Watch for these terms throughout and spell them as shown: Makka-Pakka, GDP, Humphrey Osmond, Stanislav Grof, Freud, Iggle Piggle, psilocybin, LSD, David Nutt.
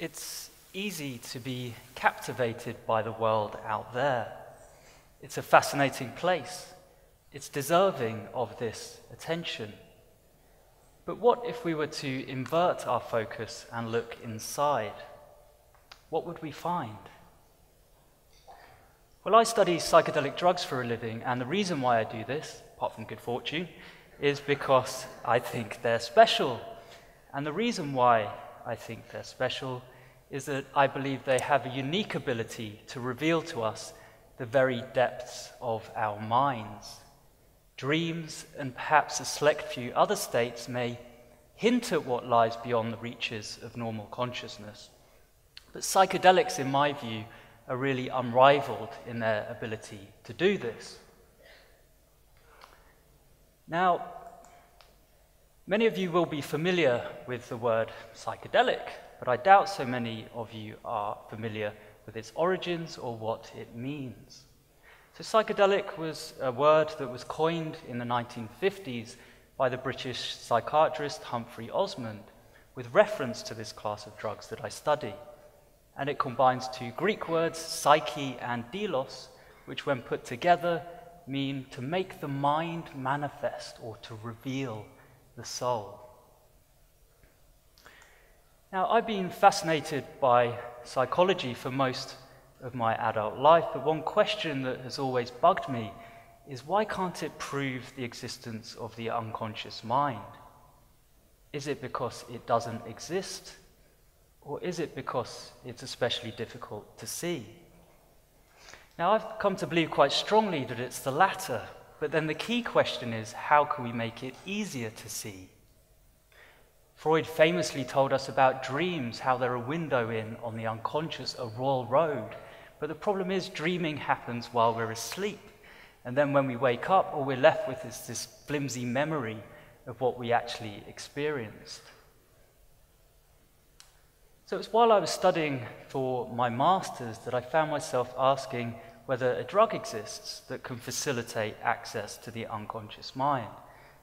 It's easy to be captivated by the world out there. It's a fascinating place. It's deserving of this attention. But what if we were to invert our focus and look inside? What would we find? Well, I study psychedelic drugs for a living, and the reason why I do this, apart from good fortune, is because I think they're special. And the reason why I think they're special is that I believe they have a unique ability to reveal to us the very depths of our minds. Dreams and perhaps a select few other states may hint at what lies beyond the reaches of normal consciousness. But psychedelics, in my view, are really unrivaled in their ability to do this. Now, many of you will be familiar with the word psychedelic, but I doubt so many of you are familiar with its origins or what it means. So psychedelic was a word that was coined in the 1950s by the British psychiatrist Humphrey Osmond with reference to this class of drugs that I study. And it combines two Greek words, psyche and delos, which when put together mean to make the mind manifest or to reveal the soul. Now, I've been fascinated by psychology for most of my adult life, but one question that has always bugged me is why can't it prove the existence of the unconscious mind? Is it because it doesn't exist, or is it because it's especially difficult to see? Now, I've come to believe quite strongly that it's the latter, but then the key question is, how can we make it easier to see? Freud famously told us about dreams, how they're a window in on the unconscious, a royal road. But the problem is dreaming happens while we're asleep. And then when we wake up, all we're left with is this flimsy memory of what we actually experienced. So it's while I was studying for my master's that I found myself asking whether a drug exists that can facilitate access to the unconscious mind.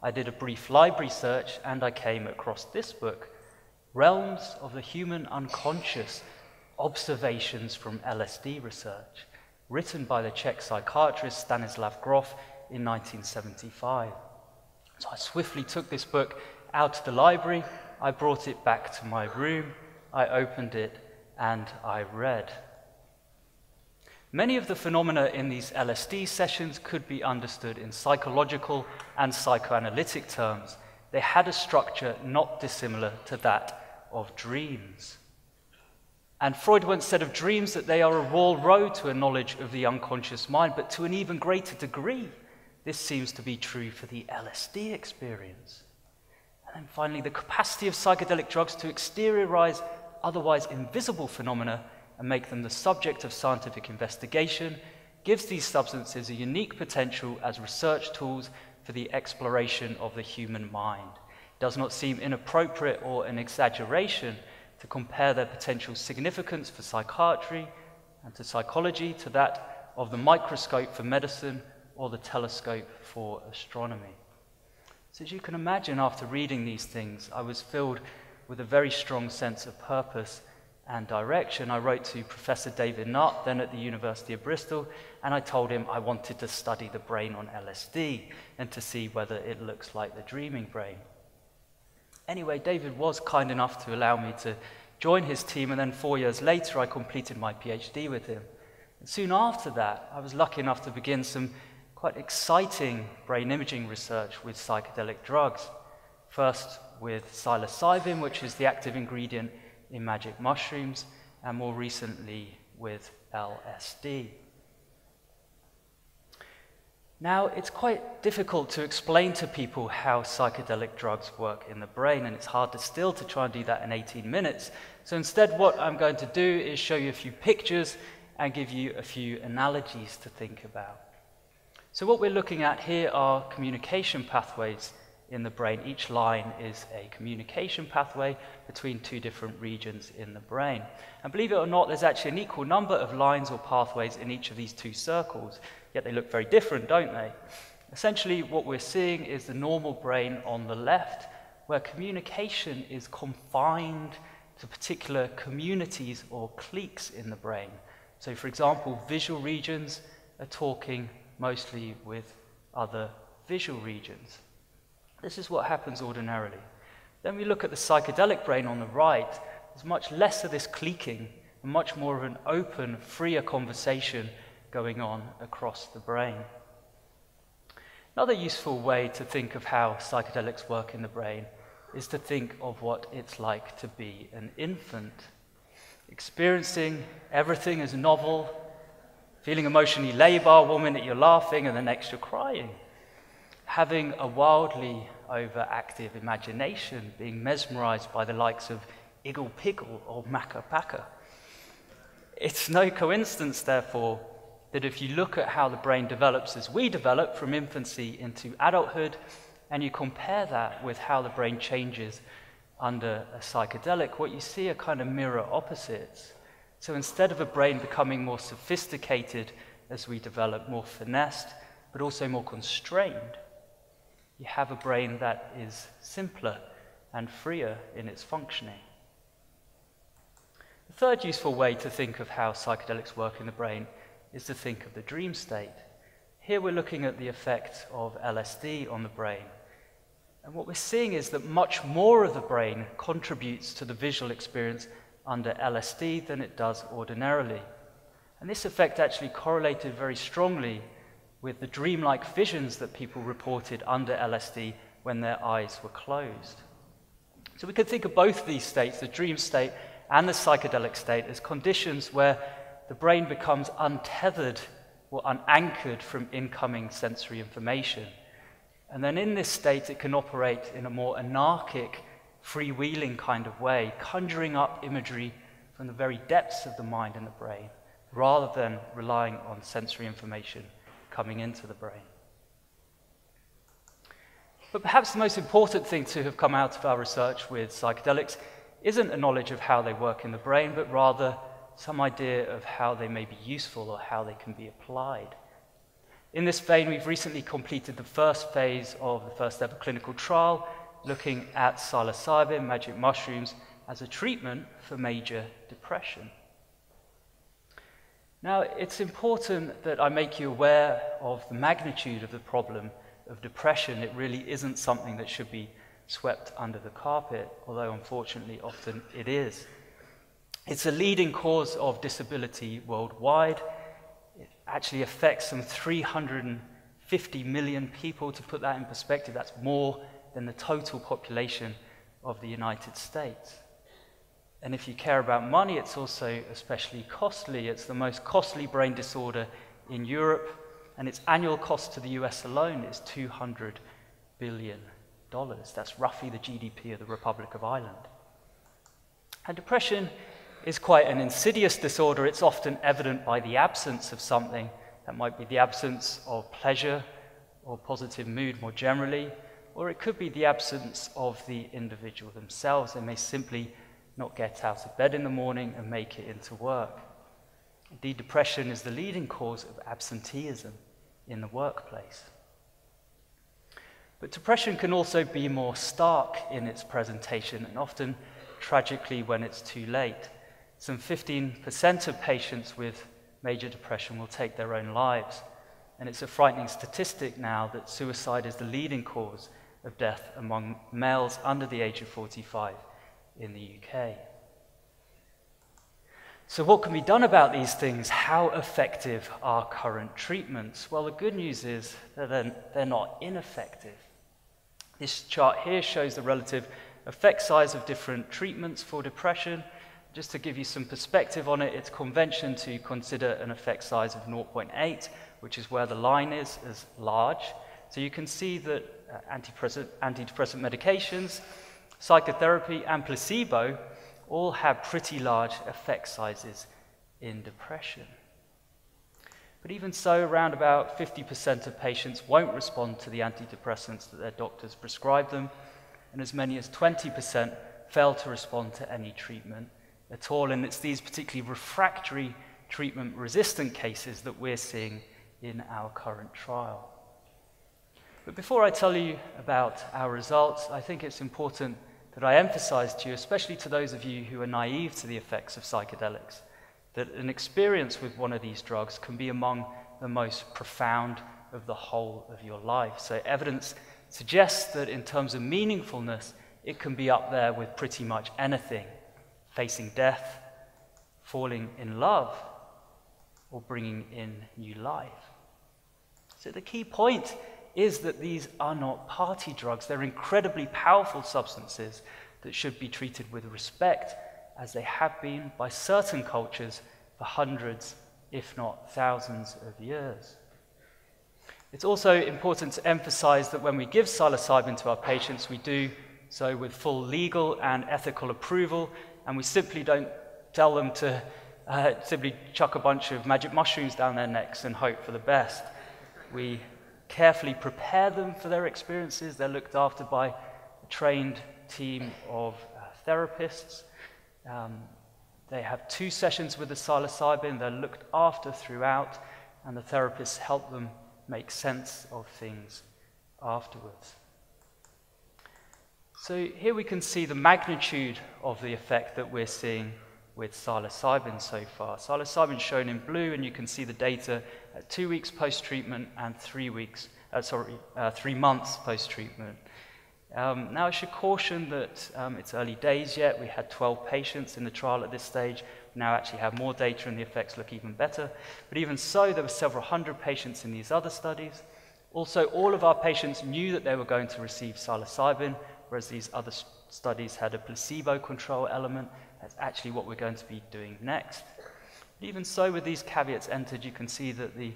I did a brief library search and I came across this book, Realms of the Human Unconscious, Observations from LSD Research, written by the Czech psychiatrist Stanislav Grof in 1975. So I swiftly took this book out of the library, I brought it back to my room, I opened it and I read. Many of the phenomena in these LSD sessions could be understood in psychological and psychoanalytic terms. They had a structure not dissimilar to that of dreams. And Freud once said of dreams that they are a royal road to a knowledge of the unconscious mind, but to an even greater degree, this seems to be true for the LSD experience. And then finally, the capacity of psychedelic drugs to exteriorize otherwise invisible phenomena and make them the subject of scientific investigation, gives these substances a unique potential as research tools for the exploration of the human mind. It does not seem inappropriate or an exaggeration to compare their potential significance for psychiatry and to psychology to that of the microscope for medicine or the telescope for astronomy. So as you can imagine, after reading these things, I was filled with a very strong sense of purpose and direction. I wrote to Professor David Nutt, then at the University of Bristol, and I told him I wanted to study the brain on LSD and to see whether it looks like the dreaming brain. Anyway, David was kind enough to allow me to join his team, and then 4 years later I completed my PhD with him. And soon after that, I was lucky enough to begin some quite exciting brain imaging research with psychedelic drugs. First with psilocybin, which is the active ingredient in magic mushrooms, and more recently with LSD. Now, it's quite difficult to explain to people how psychedelic drugs work in the brain, and it's hard to still to try and do that in 18 minutes. So instead, what I'm going to do is show you a few pictures and give you a few analogies to think about. So what we're looking at here are communication pathways in the brain. Each line is a communication pathway between two different regions in the brain. And believe it or not, there's actually an equal number of lines or pathways in each of these two circles, yet they look very different, don't they? Essentially, what we're seeing is the normal brain on the left, where communication is confined to particular communities or cliques in the brain. So for example, visual regions are talking mostly with other visual regions. This is what happens ordinarily. Then we look at the psychedelic brain on the right. There's much less of this cliquing and much more of an open, freer conversation going on across the brain. Another useful way to think of how psychedelics work in the brain is to think of what it's like to be an infant. Experiencing everything as novel, feeling emotionally labile, one minute you're laughing and the next you're crying. Having a wildly overactive imagination, being mesmerized by the likes of Iggle Piggle or Makka-Pakka. It's no coincidence, therefore, that if you look at how the brain develops as we develop from infancy into adulthood, and you compare that with how the brain changes under a psychedelic, what you see are kind of mirror opposites. So instead of a brain becoming more sophisticated as we develop, more finessed, but also more constrained, you have a brain that is simpler and freer in its functioning. The third useful way to think of how psychedelics work in the brain is to think of the dream state. Here we're looking at the effect of LSD on the brain. And what we're seeing is that much more of the brain contributes to the visual experience under LSD than it does ordinarily. And this effect actually correlated very strongly with the dreamlike visions that people reported under LSD when their eyes were closed. So we could think of both these states, the dream state and the psychedelic state, as conditions where the brain becomes untethered or unanchored from incoming sensory information. And then in this state, it can operate in a more anarchic, freewheeling kind of way, conjuring up imagery from the very depths of the mind and the brain, rather than relying on sensory information coming into the brain. But perhaps the most important thing to have come out of our research with psychedelics isn't a knowledge of how they work in the brain, but rather some idea of how they may be useful or how they can be applied. In this vein, we've recently completed the first phase of the first ever clinical trial looking at psilocybin, magic mushrooms, as a treatment for major depression. Now, it's important that I make you aware of the magnitude of the problem of depression. It really isn't something that should be swept under the carpet, although unfortunately often it is. It's a leading cause of disability worldwide. It actually affects some 350 million people. To put that in perspective, that's more than the total population of the United States. And if you care about money, it's also especially costly. It's the most costly brain disorder in Europe, and its annual cost to the US alone is $200 billion. That's roughly the GDP of the Republic of Ireland. And depression is quite an insidious disorder. It's often evident by the absence of something. That might be the absence of pleasure or positive mood more generally, or it could be the absence of the individual themselves. They may simply not get out of bed in the morning and make it into work. Indeed, depression is the leading cause of absenteeism in the workplace. But depression can also be more stark in its presentation, and often tragically when it's too late. Some 15% of patients with major depression will take their own lives. And it's a frightening statistic now that suicide is the leading cause of death among males under the age of 45 in the UK. So what can be done about these things? How effective are current treatments? Well, the good news is that they're not ineffective. This chart here shows the relative effect size of different treatments for depression. Just to give you some perspective on it, it's convention to consider an effect size of 0.8, which is where the line is as large. So you can see that antidepressant medications, psychotherapy, and placebo all have pretty large effect sizes in depression. But even so, around about 50% of patients won't respond to the antidepressants that their doctors prescribe them, and as many as 20% fail to respond to any treatment at all. And it's these particularly refractory treatment-resistant cases that we're seeing in our current trial. But before I tell you about our results, I think it's important that I emphasize to you, especially to those of you who are naive to the effects of psychedelics, that an experience with one of these drugs can be among the most profound of the whole of your life. So evidence suggests that in terms of meaningfulness, it can be up there with pretty much anything: facing death, falling in love, or bringing in new life. So the key point is that these are not party drugs. They're incredibly powerful substances that should be treated with respect, as they have been by certain cultures for hundreds, if not thousands of years. It's also important to emphasize that when we give psilocybin to our patients, we do so with full legal and ethical approval, and we simply don't tell them to simply chuck a bunch of magic mushrooms down their necks and hope for the best. We carefully prepare them for their experiences. They're looked after by a trained team of therapists. They have 2 sessions with the psilocybin. They're looked after throughout, and the therapists help them make sense of things afterwards. So here we can see the magnitude of the effect that we're seeing with psilocybin so far. Psilocybin shown in blue, and you can see the data at 2 weeks post-treatment and 3 months post-treatment. Now, I should caution that it's early days yet. We had 12 patients in the trial at this stage. We now actually have more data, and the effects look even better. But even so, there were several hundred patients in these other studies. Also, all of our patients knew that they were going to receive psilocybin, whereas these other studies had a placebo control element. That's actually what we're going to be doing next. But even so, with these caveats entered, you can see that the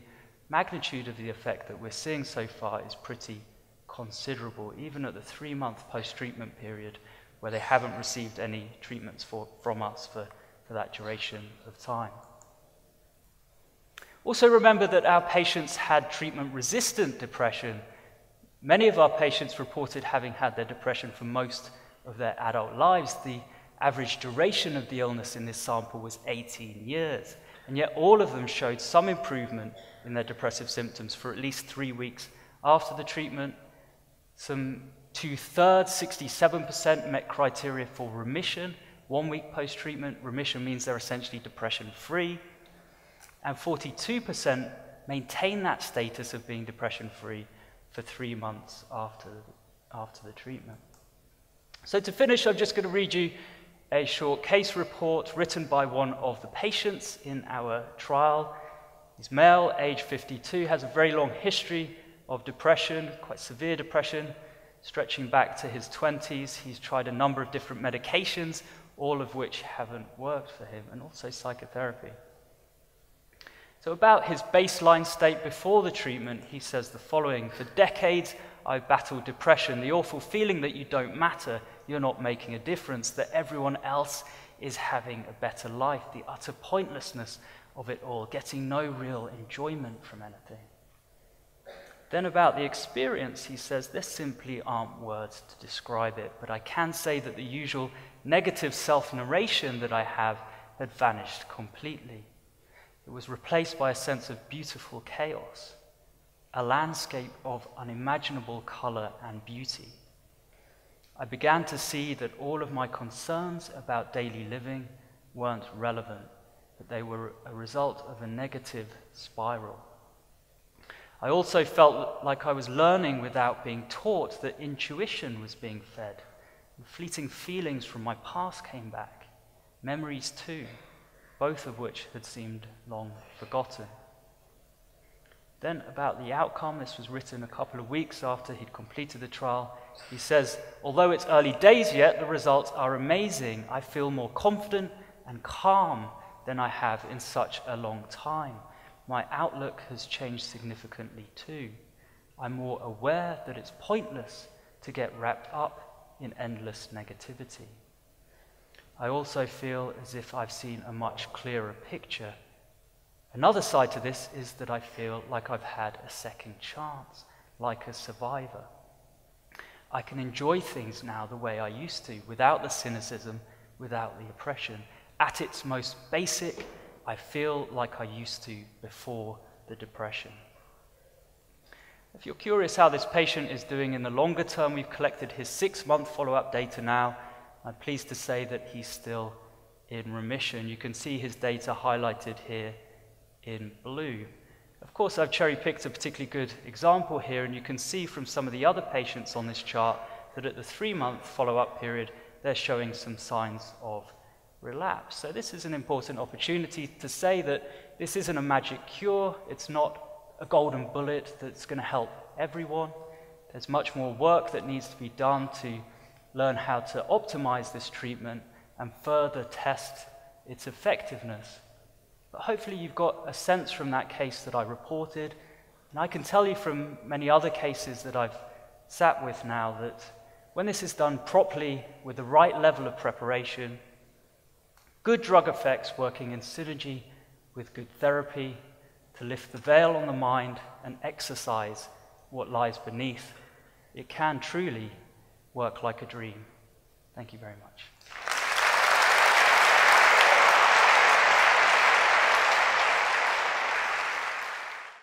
magnitude of the effect that we're seeing so far is pretty considerable, even at the 3-month post-treatment period, where they haven't received any treatments from us for that duration of time. Also remember that our patients had treatment-resistant depression. Many of our patients reported having had their depression for most of their adult lives. The average duration of the illness in this sample was 18 years, and yet all of them showed some improvement in their depressive symptoms for at least 3 weeks after the treatment. Some 2/3, 67%, met criteria for remission. 1 week post-treatment, remission means they're essentially depression-free. And 42% maintain that status of being depression-free for 3 months after the treatment. So to finish, I'm just going to read you a short case report written by one of the patients in our trial. He's male, age 52, has a very long history of depression, quite severe depression, stretching back to his 20s. He's tried a number of different medications, all of which haven't worked for him, and also psychotherapy. So about his baseline state before the treatment, he says the following: "For decades, I battled depression, the awful feeling that you don't matter, you're not making a difference, that everyone else is having a better life, the utter pointlessness of it all, getting no real enjoyment from anything." Then about the experience, he says, "There simply aren't words to describe it, but I can say that the usual negative self-narration that I have had vanished completely. It was replaced by a sense of beautiful chaos, a landscape of unimaginable color and beauty. I began to see that all of my concerns about daily living weren't relevant, that they were a result of a negative spiral. I also felt like I was learning without being taught, that intuition was being fed. And fleeting feelings from my past came back, memories too, both of which had seemed long forgotten." Then about the outcome, this was written a couple of weeks after he'd completed the trial, he says, "Although it's early days yet, the results are amazing. I feel more confident and calm than I have in such a long time. My outlook has changed significantly too. I'm more aware that it's pointless to get wrapped up in endless negativity. I also feel as if I've seen a much clearer picture. Another side to this is that I feel like I've had a second chance, like a survivor. I can enjoy things now the way I used to, without the cynicism, without the oppression. At its most basic, I feel like I used to before the depression." If you're curious how this patient is doing in the longer term, we've collected his 6-month follow-up data now, I'm pleased to say that he's still in remission. You can see his data highlighted here in blue. Of course, I've cherry-picked a particularly good example here, and you can see from some of the other patients on this chart that at the 3-month follow-up period, they're showing some signs of relapse. So this is an important opportunity to say that this isn't a magic cure. It's not a golden bullet that's going to help everyone. There's much more work that needs to be done to learn how to optimize this treatment and further test its effectiveness. But hopefully you've got a sense from that case that I reported, and I can tell you from many other cases that I've sat with now that when this is done properly with the right level of preparation, good drug effects working in synergy with good therapy to lift the veil on the mind and exercise what lies beneath, it can truly work like a dream. Thank you very much.